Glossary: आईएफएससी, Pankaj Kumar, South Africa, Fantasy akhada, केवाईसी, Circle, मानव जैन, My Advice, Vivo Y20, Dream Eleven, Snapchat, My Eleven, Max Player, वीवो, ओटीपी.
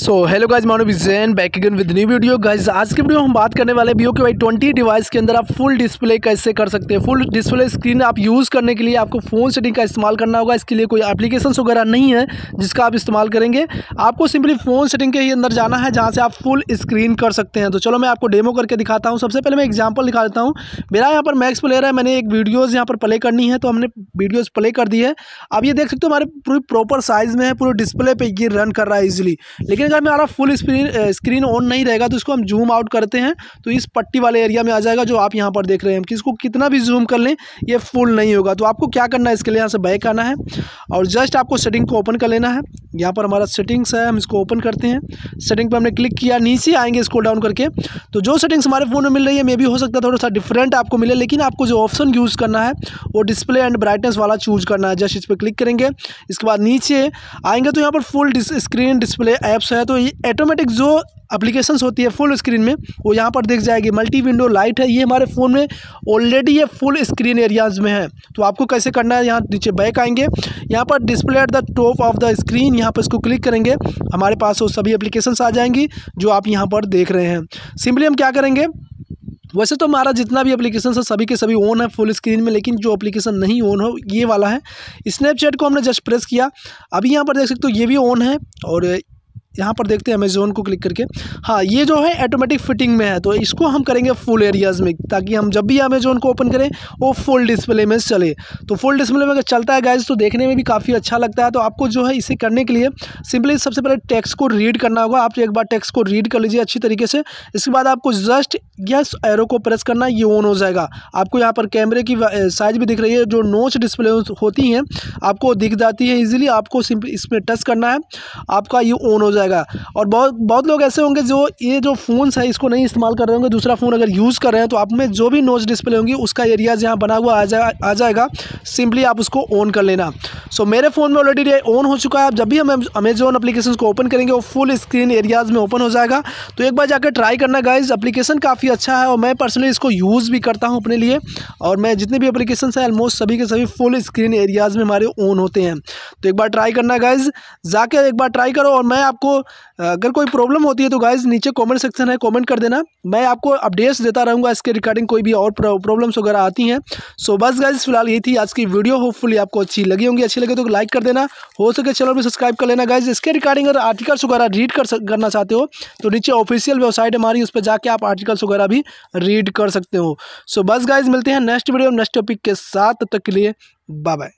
So hello guys, मानव जैन back again with new video. Guys आज की video हम बात करने वाले वीवो के Y20 डिवाइस के अंदर आप फुल डिस्प्ले कैसे कर सकते हैं। फुल डिस्प्ले स्क्रीन आप यूज़ करने के लिए आपको फ़ोन सेटिंग का इस्तेमाल करना होगा। इसके लिए कोई एप्लीकेशन वगैरह नहीं है जिसका आप इस्तेमाल करेंगे, आपको सिंपली फ़ोन सेटिंग के ही अंदर जाना है जहाँ से आप फुल स्क्रीन कर सकते हैं। तो चलो मैं आपको डेमो करके दिखाता हूँ। सबसे पहले मैं एग्जाम्पल दिखा देता हूँ। मेरा यहाँ पर मैक्स प्लेयर है, मैंने एक वीडियोज़ यहाँ पर प्ले करनी है तो हमने वीडियोज़ प्ले कर दी है। आप ये देख सकते हो हमारे पूरी प्रॉपर साइज़ में है, पूरे डिस्प्ले पर ये रन कर रहा है ईजिली। लेकिन अगर हमारा फुल स्क्रीन ऑन नहीं रहेगा तो इसको हम जूम आउट करते हैं तो इस पट्टी वाले एरिया में आ जाएगा जो आप यहाँ पर देख रहे हैं। कि इसको कितना भी जूम कर लें ये फुल नहीं होगा। तो आपको क्या करना है, इसके लिए यहाँ से बैक आना है और जस्ट आपको सेटिंग को ओपन कर लेना है। यहाँ पर हमारा सेटिंग्स है, हम इसको ओपन करते हैं। सेटिंग पर हमने क्लिक किया, नीचे आएंगे स्क्रॉल डाउन करके। तो जो सेटिंग्स हमारे फ़ोन में मिल रही है मे भी हो सकता है थोड़ा सा डिफरेंट आपको मिले, लेकिन आपको जो ऑप्शन यूज़ करना है वो डिस्प्ले एंड ब्राइटनेस वाला चूज करना है। जस्ट इस पर क्लिक करेंगे, इसके बाद नीचे आएंगे तो यहाँ पर फुल स्क्रीन डिस्प्ले ऐप्स है। तो ये ऑटोमेटिक जो एप्लीकेशंस होती है फुल स्क्रीन में वो यहाँ पर दिख जाएगी। मल्टी विंडो लाइट है, ये हमारे फ़ोन में ऑलरेडी ये फुल स्क्रीन एरियाज़ में है। तो आपको कैसे करना है, यहाँ नीचे बैक आएंगे, यहाँ पर display at the top of the screen, यहाँ पर इसको क्लिक करेंगे। हमारे पास वो सभी एप्लीकेशंस आ जाएंगी जो आप यहाँ पर देख रहे हैं। सिंपली हम क्या करेंगे, वैसे तो हमारा जितना भी एप्लीकेशन है सभी के सभी ऑन है फुल स्क्रीन में, लेकिन जो एप्लीकेशन नहीं ऑन हो ये वाला है। स्नैपचैट को हमने जस्ट प्रेस किया, अभी यहाँ पर देख सकते हो ये भी ऑन है। और यहाँ पर देखते हैं अमेज़ॉन को क्लिक करके, हाँ ये जो है ऑटोमेटिक फिटिंग में है। तो इसको हम करेंगे फुल एरियाज़ में ताकि हम जब भी अमेज़ॉन को ओपन करें वो फुल डिस्प्ले में चले। तो फुल डिस्प्ले में अगर चलता है गाइज तो देखने में भी काफ़ी अच्छा लगता है। तो आपको जो है इसे करने के लिए सिंपली सबसे पहले टेक्स्ट को रीड करना होगा। आप एक बार टेक्स्ट को रीड कर लीजिए अच्छी तरीके से, इसके बाद आपको जस्ट यस एरो को प्रेस करना, ये ऑन हो जाएगा। आपको यहाँ पर कैमरे की साइज़ भी दिख रही है, जो नोच डिस्प्ले होती हैं आपको दिख जाती है ईजिली। आपको सिंपली इसमें टच करना है, आपका ये ऑन हो जाएगा। और बहुत लोग ऐसे होंगे जो ये जो फ़ोन्स है इसको नहीं इस्तेमाल कर रहे होंगे, दूसरा फ़ोन अगर यूज़ कर रहे हैं तो आप में जो भी नोच डिस्प्ले होंगी उसका एरियाज़ यहाँ बना हुआ आ जाएगा। सिंपली आप उसको ऑन कर लेना। सो मेरे फ़ोन में ऑलरेडी ऑन हो चुका है। आप जब भी हम अमेज़ॉन एप्लीकेशन को ओपन करेंगे वो फुल स्क्रीन एरियाज़ में ओपन हो जाएगा। तो एक बार जाकर ट्राई करना गाइज, एप्लीकेशन काफ़ी अच्छा है और मैं पर्सनली इसको यूज़ भी करता हूँ अपने लिए। और मैं जितने भी एप्लीकेशन हैं ऑलमोस्ट सभी के सभी फुल स्क्रीन एरियाज़ में हमारे ऑन होते हैं। तो एक बार ट्राई करना गाइज, जाकर एक बार ट्राई करो। और मैं आपको अगर कोई प्रॉब्लम होती है तो गाइज नीचे कमेंट सेक्शन है, कमेंट कर देना, मैं आपको अपडेट्स देता रहूँगा इसके रिगार्डिंग कोई भी और प्रॉब्लम्स वगैरह आती हैं। सो बस गाइज फिलहाल ये थी आज की वीडियो, होपफुली आपको अच्छी लगी होंगी। अच्छी लगे तो लाइक कर देना, हो सके चैनल पर सब्सक्राइब कर लेना गाइज। इसके रिगार्डिंग अगर आर्टिकल्स वगैरह रीड करना चाहते हो तो नीचे ऑफिशियल वेबसाइट हमारी, उस पर जाके आप आर्टिकल्स वगैरह भी रीड कर सकते हो। सो बस गाइज मिलते हैं नेक्स्ट वीडियो नेक्स्ट टॉपिक के साथ, तब तक के लिए बाय बाय।